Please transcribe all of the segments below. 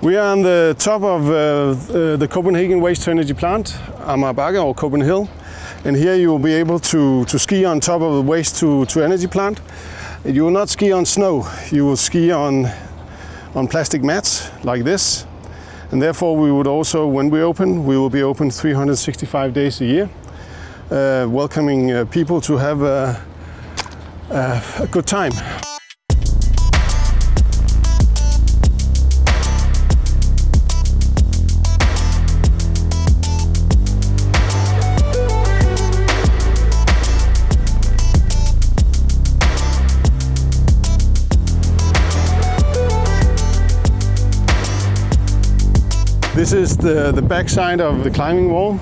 We are on the top of the Copenhagen waste-to-energy plant, Amager Bakke or Copenhill, and here you will be able to ski on top of the waste-to-energy plant. You will not ski on snow, you will ski on plastic mats like this, and therefore we would also, when we open, we will be open 365 days a year, welcoming people to have a good time. This is the back side of the climbing wall,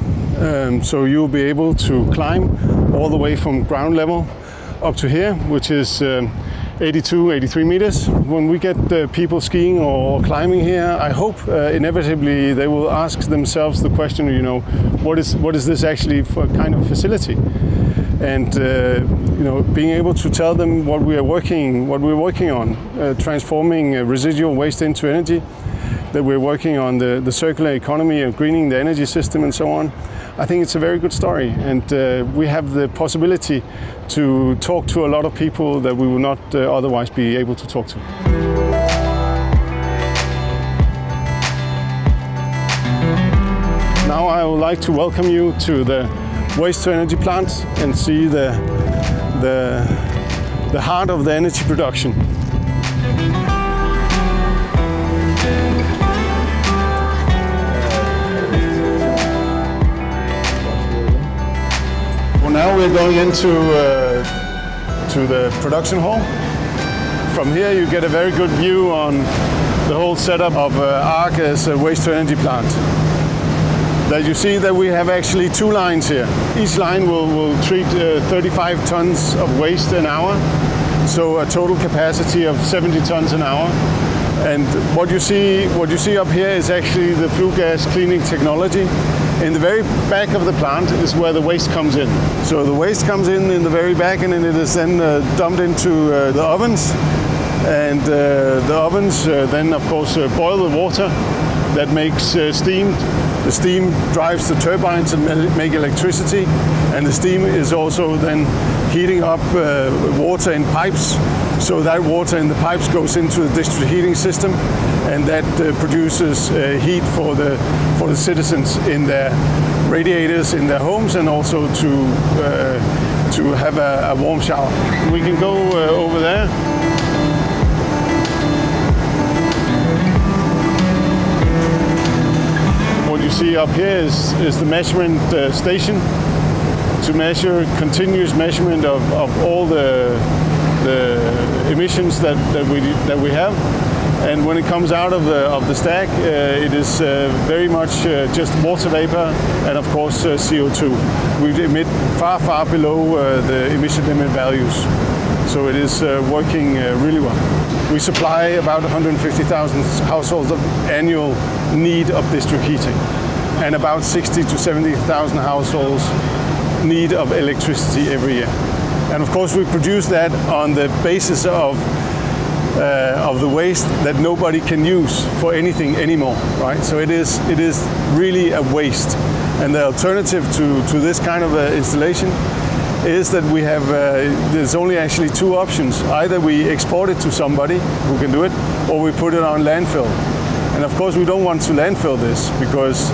so you'll be able to climb all the way from ground level up to here, which is 83 meters. When we get people skiing or climbing here, I hope inevitably they will ask themselves the question, you know, what is this actually for kind of facility? And you know, being able to tell them what we're working on, transforming residual waste into energy, that we're working on the circular economy and greening the energy system and so on. I think it's a very good story, and we have the possibility to talk to a lot of people that we would not otherwise be able to talk to. Now I would like to welcome you to the waste-to-energy plant and see the heart of the energy production. Now we're going into to the production hall. From here you get a very good view on the whole setup of ARC as a waste-to-energy plant. That you see that we have actually two lines here. Each line will treat 35 tons of waste an hour, so a total capacity of 70 tons an hour. And what you see up here is actually the flue gas cleaning technology. In the very back of the plant is where the waste comes in. So the waste comes in the very back, and it is then dumped into the ovens. And the ovens then, of course, boil the water. That makes steam. The steam drives the turbines and make electricity. And the steam is also then heating up water in pipes. So that water in the pipes goes into the district heating system, and that produces heat for the citizens in their radiators in their homes, and also to have a warm shower. We can go over there. What you see up here is the measurement station to measure continuous measurement of all the emissions that we have. And when it comes out of the stack, it is very much just water vapor and, of course, CO2. We emit far, far below the emission limit values, so it is working really well. We supply about 150,000 households of annual need of district heating, and about 60,000 to 70,000 households need of electricity every year. And, of course, we produce that on the basis of the waste that nobody can use for anything anymore, right? So it is really a waste. And the alternative to this kind of installation is that we have, there's only actually two options. Either we export it to somebody who can do it, or we put it on landfill. And of course we don't want to landfill this, because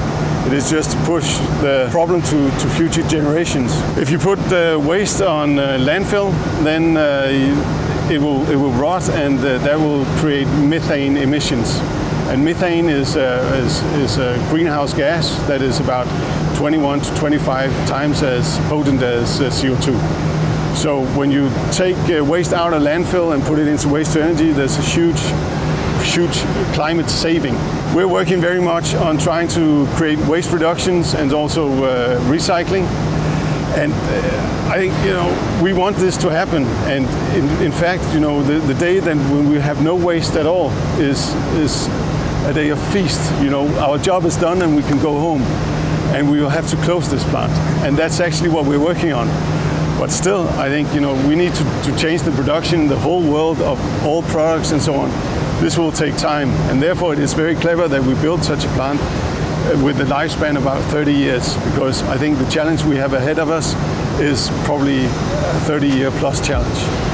it is just to push the problem to future generations. If you put the waste on landfill, then it will rot, and that will create methane emissions. And methane is a greenhouse gas that is about 21 to 25 times as potent as CO2. So when you take waste out of landfill and put it into waste to energy, there's a huge climate saving. We're working very much on trying to create waste reductions and also recycling. And I think, you know, we want this to happen, and in fact, you know, the day then when we have no waste at all is a day of feast. You know, our job is done and we can go home, and we will have to close this plant, and that's actually what we're working on. But still, I think, you know, we need to change the production, the whole world of all products and so on. This will take time, and therefore it is very clever that we build such a plant with a lifespan about 30 years, because I think the challenge we have ahead of us is probably a 30-year-plus challenge.